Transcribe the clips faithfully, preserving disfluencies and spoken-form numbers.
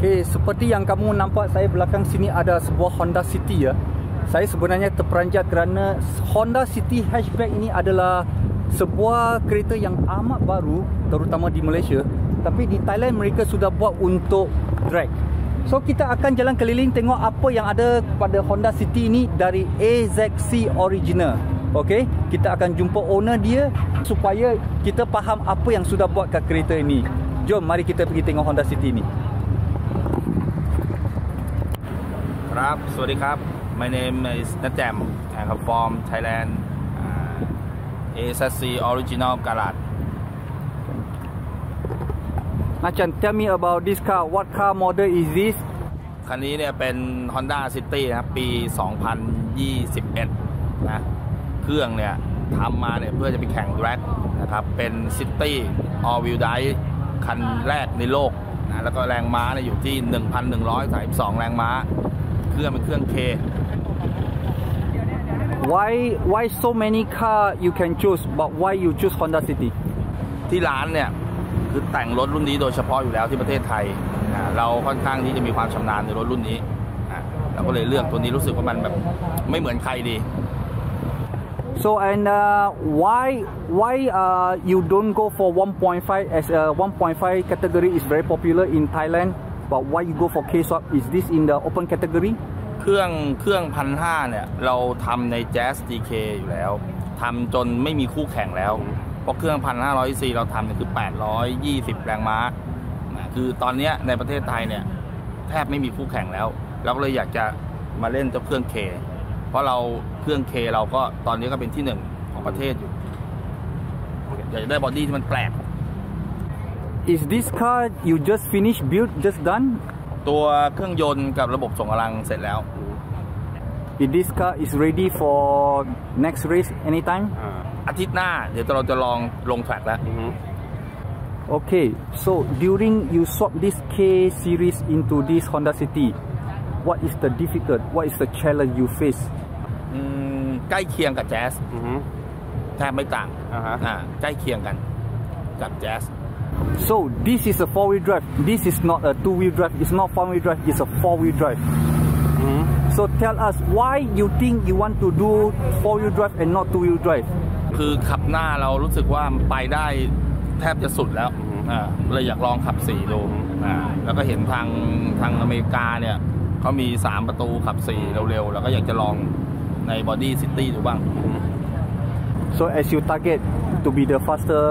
Okay, seperti yang kamu nampak saya belakang sini ada sebuah Honda City ya. Saya sebenarnya terperanjat kerana Honda City hatchback ini adalah sebuah kereta yang amat baru, terutama di Malaysia. Tapi di Thailand mereka sudah buat untuk drag. So kita akan jalan keliling tengok apa yang ada pada Honda City ini dari A Z C Original. Okay, kita akan jumpa owner dia supaya kita faham apa yang sudah buat kat kereta ini. Jom mari kita pergi tengok Honda City ini. สวัสดีครับ My name is Natchan and I'm from Thailand uh, A S C Original Garage. Natchan, tell me about this car. What car model is this? คันนี้เนี่ยเป็น Honda City นะปี สองพันยี่สิบเอ็ด นะเครื่องเนี่ยทำมาเนี่ยเพื่อจะไปแข่ง drag นะครับเป็น City All Wheel Drive คันแรกในโลกนะแล้วก็แรงม้าเนี่ยอยู่ที่ หนึ่งพันหนึ่งร้อยสามสิบสอง แรงม้า Why why so many car you can choose, but why you choose Honda City? ที่ร้านเนี่ยคือแต่งรถรุ่นนี้โดยเฉพาะอยู่แล้วที่ประเทศไทยเราค่อนข้างที่จะมีความชำนาญในรถรุ่นนี้เราก็เลยเลือกตัวนี้รู้สึกว่ามันแบบไม่เหมือนใครดี So and uh, why why uh, you don't go for one point five as uh, one point five category is very popular in Thailand? But why you go for K Swap? Is this in the open category? เครื่องเครื่องพันห้าเนี่ยเราทำในJazz ดี เค อยู่แล้วทำจนไม่มีคู่แข่งแล้วเพราะเครื่องพันห้าร้อยซีซี เราทำเนี่ยคือ แปดร้อยยี่สิบ แรงม้าคือตอนนี้ในประเทศไทยเนี่ยแทบไม่มีคู่แข่งแล้วเราก็เลยอยากจะมาเล่นเจ้าเครื่อง K เพราะเราเครื่อง K เราก็ตอนนี้ก็เป็นที่หนึ่งของประเทศอยู่อยากจะได้บอดี้ที่มันแปลก Is this car you just finished build just done? ตัวเครื่องยนต์กับระบบส่งกำลังเสร็จแล้ว Is this car is ready for next race anytime? อาทิตย์หน้าเดี๋ยวเราจะลองลงแทร็กแล้ว Okay, so during you swap this K series into this Honda City, what is the difficult? What is the challenge you face? ใกล้เคียงกับ Jazz แทบไม่ต่างใกล้เคียงกันกับ Jazz. So this is a four-wheel drive. This is not a two-wheel drive. It's not four-wheel drive. It's a four-wheel drive. Mm-hmm. So tell us why you think you want to do four-wheel drive and not two-wheel drive. คือขับหน้าเรารู้สึกว่ามันไปได้แทบจะสุดแล้วเลยอยากลองขับสี่ดูแล้วก็เห็นทางทางอเมริกาเนี่ยเขามี สาม ประตูขับสี่เร็วๆแล้วก็อยากจะลองในบอดี้ซิตี้ดูบ้าง So as you target to be the faster.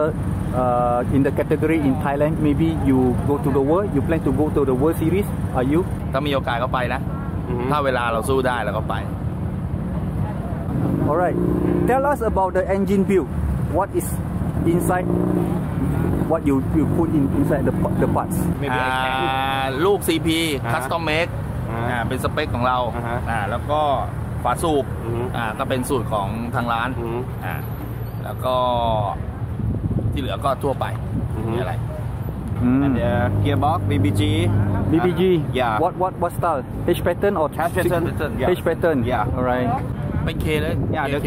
Uh, in the category in Thailand, maybe you go to the world. You plan to go to the world series? Are you? ถ้ามีโอกาสก็ไปนะ ถ้าเวลาเราสู้ได้เราก็ไป Alright, tell us about the engine build. What is inside? What you you put in inside the the parts? ลูก ซี พี custom made เป็นสเปคของเราแล้วก็ฝาสูบก็เป็นสูตรของทางร้านแล้วก็ ที่เหลือก็ทั่วไป อะไร And the gearbox B B G B B G yeah what what what style H pattern or H pattern H pattern yeah alright เป็น K เลย yeah the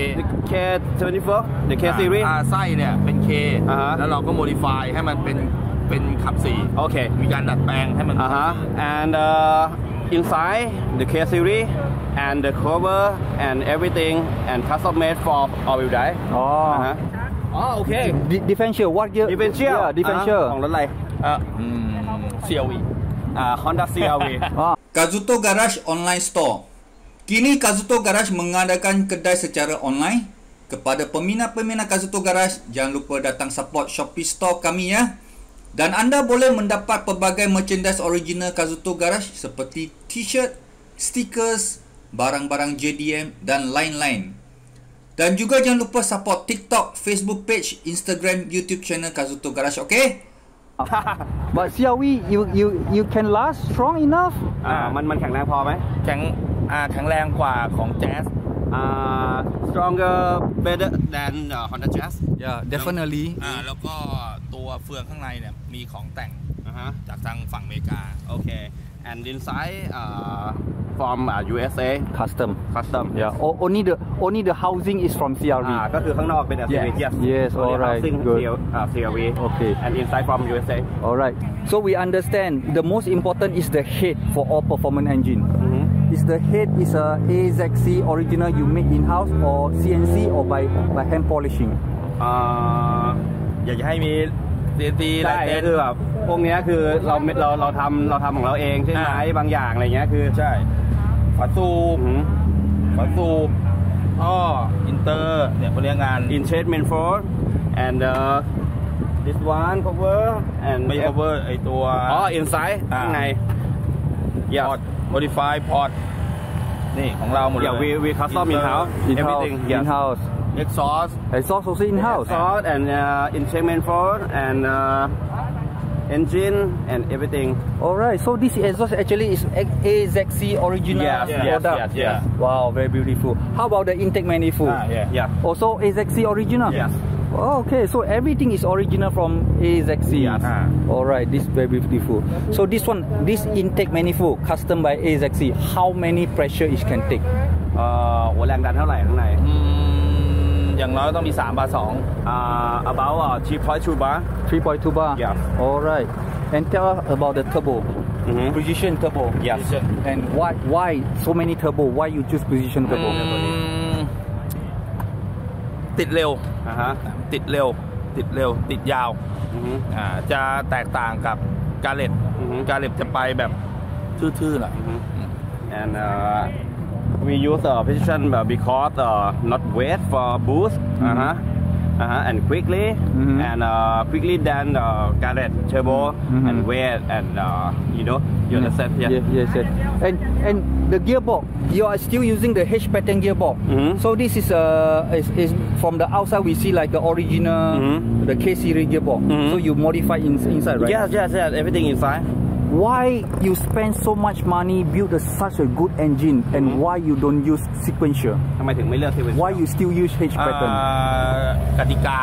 K twenty-four the K series ไส้เนี่ยเป็น K แล้วเราก็ modify ให้มันเป็นเป็นขับสี okay มีการดัดแปลงให้มัน and inside the K series and the cover and everything and custom made for all wheel drive oh Oh, okay. Differential, what gear? Differential. Yeah, differential. ของรถอะไร อ่า ซี อาร์ วี อ่า Honda C R V Kazuto Garage Online Store. Kini Kazuto Garage mengadakan kedai secara online. Kepada peminat-peminat Kazuto Garage, jangan lupa datang support Shopee Store kami ya. Dan anda boleh mendapat pelbagai merchandise original Kazuto Garage seperti t-shirt, stickers, barang-barang J D M dan lain-lain. Dan juga jangan lupa support TikTok, Facebook page, Instagram, YouTube channel Kazuto Garage, okay? But C R V, you you you can last strong enough? มันมันแข็งแรงพอไหมแข็งแข็งแรงกว่าของ Jazz. Stronger, better than Honda Jazz. Yeah, definitely. แล้วก็ตัวเฟืองข้างในเนี่ยมีของแต่งจากทางฝั่งอเมริกา Okay. And inside from uh, ยู เอส เอ custom custom yeah oh, only the only the housing is from ซี อาร์ วี ah ก็คือข้างนอกเป็น ซี อาร์ วี yes yes all right goodซี อาร์ วี okay and inside from ยู เอส เอ all right so we understand the most important is the head for all performance engine is the head is a A Z C original you make in house or C N C or by by hand polishing อยากจะให้มีซี เอ็น ซี ไล่เต้นคือแบบพวกนี้คือเราเราเราทำเราทำของเราเองใช่ไหมบางอย่างอะไรเงี้ยคือใช่ฝาสูบฝาสูบท่ออินเตอร์เนี่ยพวกนี้งาน Inset Mainframe and this one cover and ไม่ cover ไอตัวอ๋อ inside ข้างใน port modify port นี่ของเราหมดเลย we we custom in house everything in house exhaust exhaust also in house exhaust and Inset Mainframe and engine and everything. Alright, so this exhaust actually is A Z C original product. Yes, yes. Wow, very beautiful. How about the intake manifold? Yeah, yeah. Also A Z C original. Yes. Okay, so everything is original from A Z C. Yes. Alright, this very beautiful. So this one, this intake manifold custom by A Z C. How many pressure it can take? แรงดันเท่าไหร่ข้างในอย่างน้อยต้องมีสามบาร์สอง about three point two bar three point two bar yeah alright and tell us about the turbo precision turbo yes and why why so many turbo why you choose precision turbo ติดเร็วอ่าฮะติดเร็วติดเร็วติดยาวอ่าจะแตกต่างกับGarrett Garrettจะไปแบบทื่อๆหน่อย and we use a precision because not wait for boost and quickly and quickly than Garrett turbo and wait and you know you understand yes yes and and the gearbox you are still using the H pattern gearbox so this is a is from the outside we see like the original the K series gearbox so you modify inside right yes yes yes everything inside Why you spend so much money build a, such a good engine and why you don't use sequential? ทำไมถึงไม่เลือก sequential? Why you still use H pattern? กติกา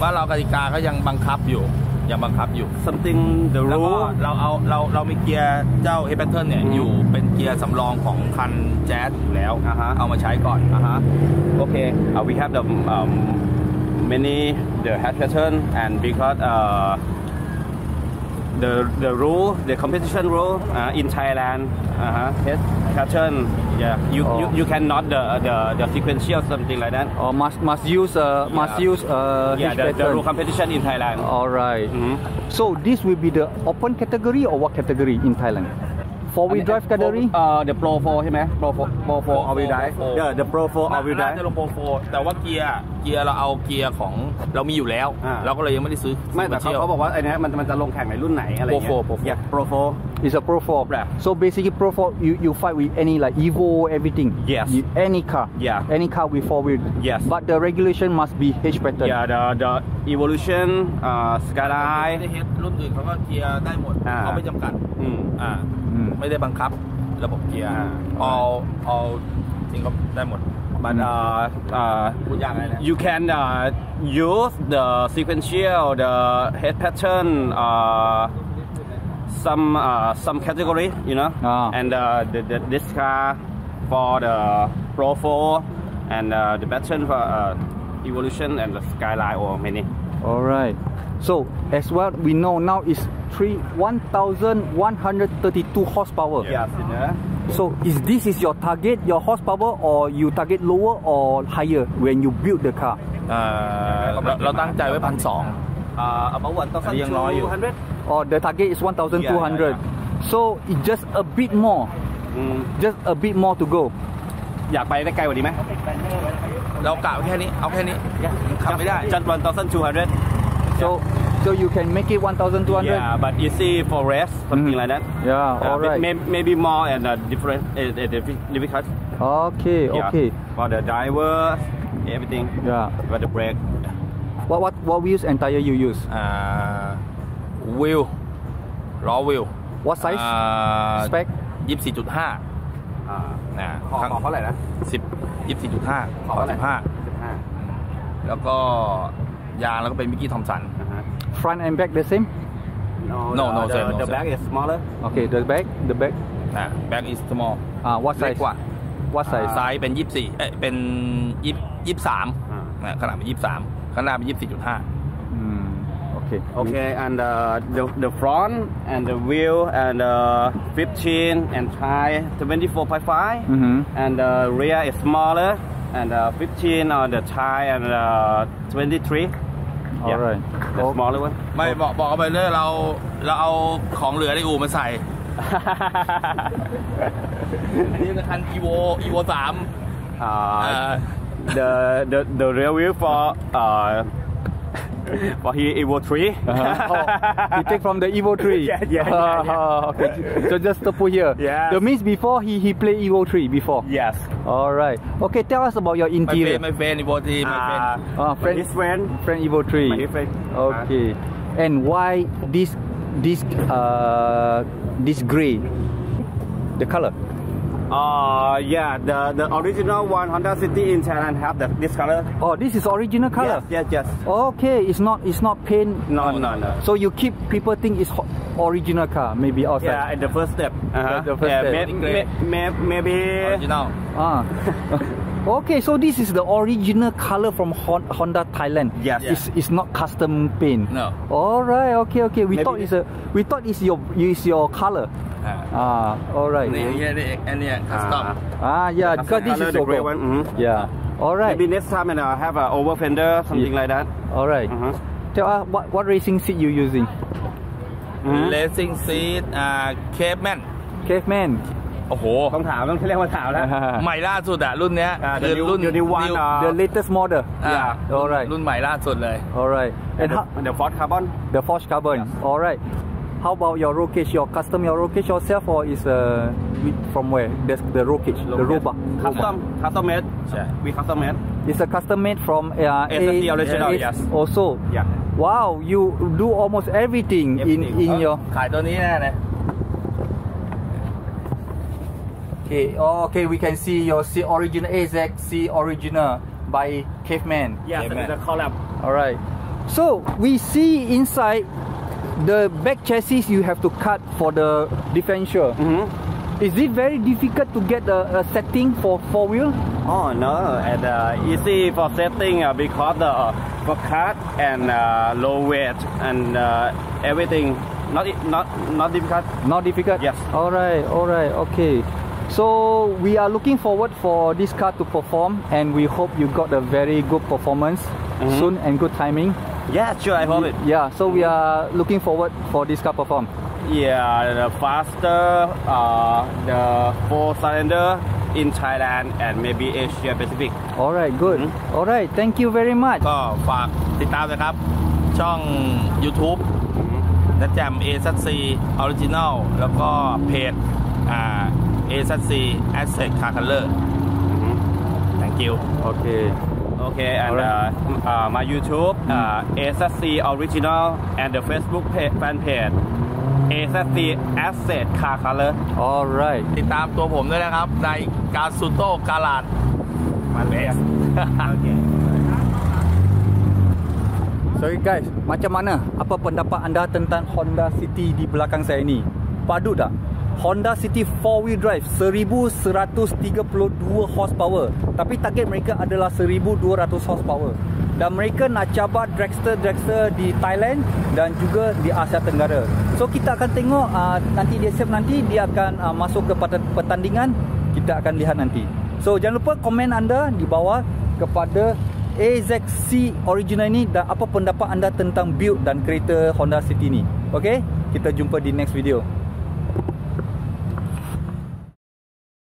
ว่าเรากติกาก็ยังบังคับอยู่ยังบังคับอยู่ something the rule เราเอาเราเรามีเกียร์เจ้า H pattern เนี่ยอยู่เป็นเกียร์สำรองของคัน Jazz อยู่แล้วเอามาใช้ก่อนโอเค we have the many the H pattern and because the the rule the competition rule in Thailand yes pattern yeah you you you cannot the the the sequential something like that or must must use uh must use uh yeah the rule competition in Thailand alright so this will be the open category or what category in Thailand four wheel drive category uh the pro four ใช่ไหม pro four pro four all wheel drive yeah the pro four all wheel drive น่าจะลง pro four แต่ว่าเกียร์เกียร์เราเอาเกียร์ของเรามีอยู่แล้วเราก็เลยยังไม่ได้ซื้อไม่แต่เขาบอกว่าไอ้นี่มันมันจะลงแข่งในรุ่นไหนอะไรเงี้ย pro four yeah pro four is a pro four so basically pro four you you fight with any like Evo everything yes any car yeah any car with four wheel yes but the regulation must be H pattern yeah the the evolution uh Skyline รุ่นอื่นเขาก็เกียร์ได้หมดเขาไม่จำกัดอืมอ่าไม่ได้บังคับระบบเกียร์ all all จริงก็ได้หมด but you can use the sequential the head pattern some some category you know and the this car for the pro four and the pattern for evolution and the skyline or many alright so as what we know now is one thousand one hundred thirty-two horsepower. Yes. So is this is your target, your horsepower, or you target lower or higher when you build the car? เราตั้งใจไว้พันสองประมาณตั้งยังน้อยอยู่ Or the target is one thousand two hundred. So it's just a bit more, just a bit more to go. อยากไปได้ไกลกว่านี้ไหมเรากะแค่นี้เอาแค่นี้ขับไม่ได้ just one thousand two hundred. So So you can make it one thousand two hundred. Yeah, but easy for race, something like that. Yeah, alright. Maybe more and different, difficult. Okay, okay. For the driver, everything. Yeah. For the brake. What what what wheels and tire you use? Ah, wheel, raw wheel. What size? Spec? twenty-four point five. Ah, ของของเท่าไหร่นะ twenty-four point five. ของเท่าไหร่สิบห้า แล้วก็ยางแล้วก็เป็นมิกกี้ทอมสัน Front and back the same? No, no, no. The back is smaller. Okay, the back, the back. อ่า back is small อ่า what size เล็กกว่า what size ไซส์เป็นยี่สิบสี่เอ้ยเป็นยี่สิบสามอ่าขนาดเป็นยี่สิบสามข้างหน้าเป็น ยี่สิบสี่จุดห้า อืม okay okay and the the the front and the wheel and the fifteen and tire twenty-four point five mm hmm. and the rear is smaller and the fifteen or the tire and the twenty-three alright the smaller one ไม่บอกบอกไปเลยเราเราเอาของเหลือในอู่มาใส่อันนี้เป็นคัน Evo Evo สามอ่า the the the rear wheel for uh for here Evo three he take from the Evo three yeah yeah okay so just to put here that means before he he play Evo three before yes alright okay tell us about your interior my friend Evo three my friend ah friend his friend friend Evo three my friend okay and why this this uh this gray the color uh yeah the the original one Honda City in Thailand have that this color oh this is original color yes yes, yes. okay it's not it's not paint no no no so you keep people think it's original car maybe outside yeah at the first step uh-huh. the first yeah, step may, may, may, maybe original ah okay so this is the original color from Honda Thailand yes it's, it's not custom paint no all right okay okay we maybe thought it's a we thought it's your is your color ah all right yeah and yeah custom ah yeah because this is the gray one mm -hmm. yeah all right maybe next time and I'll have an over fender something yeah. like that all right mm -hmm. tell us what what racing seat you using mm -hmm. racing seat uh Caveman Cavemanโอ้โหต้องถามต้องเรียกว่าถามแล้วใหม่ล่าสุดอะรุ่นเนี้ยคือรุ่น the latest model รุ่นใหม่ล่าสุดเลย alright and the Ford Carbon the Ford Carbon alright how about your roll cage your custom your roll cage yourself or is from where that's the roll cage the Roba custom custom made we custom made it's a custom made from A Z C Original yes also wow you do almost everything in in your ขายตัวนี้แน่เลยOkay, okay, we can see your C original A Z C original by Caveman. Yeah, the collab. All right. So we see inside the back chassis you have to cut for the differential. Mm-hmm. Is it very difficult to get a, a setting for four wheel? Oh no, and uh, easy for setting uh, because the uh, for cut and uh, low weight and uh, everything not not not difficult. Not difficult. Yes. All right. All right. Okay. So we are looking forward for this car to perform, and we hope you got a very good performance mm-hmm. soon and good timing. Yeah, sure, I hope it. Yeah, so we are looking forward for this car perform. Yeah, the faster, uh, the four cylinder in Thailand and maybe Asia Pacific. All right, good. Mm-hmm. All right, thank you very much. ก็ฝากติดตามนะครับช่อง YouTube Natchan เอ แซด ซี Original แล้วก็เพจอ่าA S C Asset Car Color. Thank you. Okay. Okay, and right. uh, uh, my YouTube mm. uh, A S C Original and the Facebook page, fan page A S C Asset Car Color. All right. ติดตามตัวผมด้วยนะครับใน Kazuto Garage มาเลย Okay. So guys, macam mana? Apa pendapat anda tentang Honda City di belakang saya ini? Padu tak? Honda City four wheel drive seribu seratus tiga puluh dua horsepower. Tapi target mereka adalah seribu dua ratus horsepower. Dan mereka nak cabar dragster-dragster di Thailand dan juga di Asia Tenggara. So kita akan tengok uh, nanti dia siap nanti dia akan uh, masuk ke pertandingan. Kita akan lihat nanti. So jangan lupa komen anda di bawah kepada A Z C Original ini dan apa pendapat anda tentang build dan kereta Honda City ni. Okay, kita jumpa di next video.